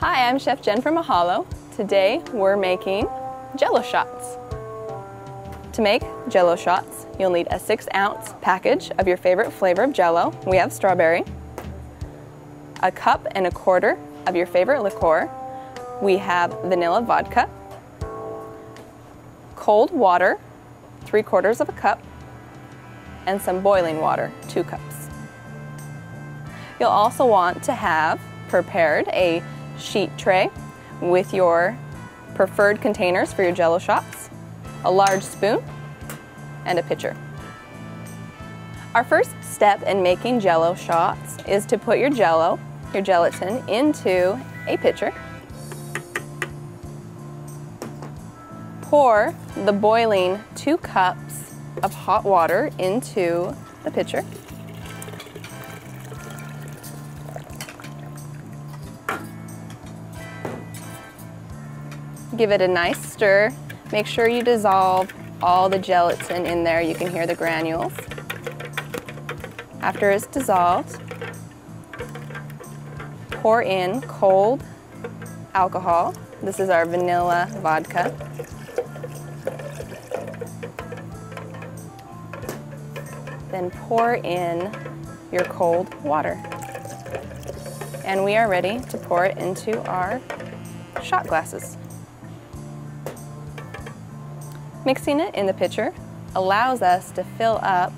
Hi, I'm Chef Jen from Mahalo. Today we're making Jello shots. To make Jello shots, you'll need a 6-ounce package of your favorite flavor of Jello. We have strawberry. A cup and a quarter of your favorite liqueur. We have vanilla vodka. Cold water, 3/4 of a cup. And some boiling water, 2 cups. You'll also want to have prepared a sheet tray with your preferred containers for your Jello shots, a large spoon, and a pitcher. Our first step in making Jello shots is to put your Jello, your gelatin, into a pitcher. Pour the boiling 2 cups of hot water into the pitcher. Give it a nice stir. Make sure you dissolve all the gelatin in there. You can hear the granules. After it's dissolved, pour in cold alcohol. This is our vanilla vodka. Then pour in your cold water. And we are ready to pour it into our shot glasses. Mixing it in the pitcher allows us to fill up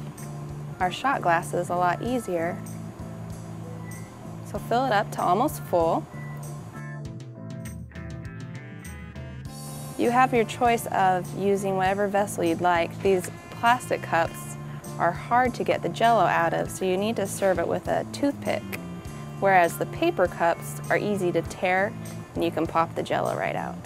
our shot glasses a lot easier. So fill it up to almost full. You have your choice of using whatever vessel you'd like. These plastic cups are hard to get the Jello out of, so you need to serve it with a toothpick, whereas the paper cups are easy to tear and you can pop the Jello right out.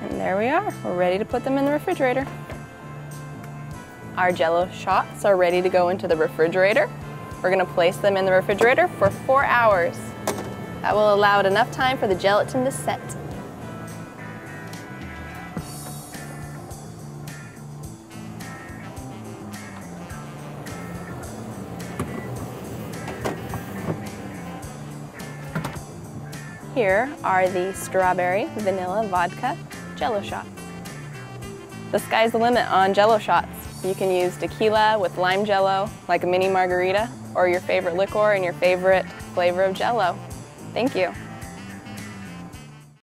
And there we are, we're ready to put them in the refrigerator. Our Jello shots are ready to go into the refrigerator. We're going to place them in the refrigerator for 4 hours. That will allow it enough time for the gelatin to set. Here are the strawberry vanilla vodka Jello shots. The sky's the limit on Jello shots. You can use tequila with lime Jello, like a mini margarita, or your favorite liqueur and your favorite flavor of Jello. Thank you.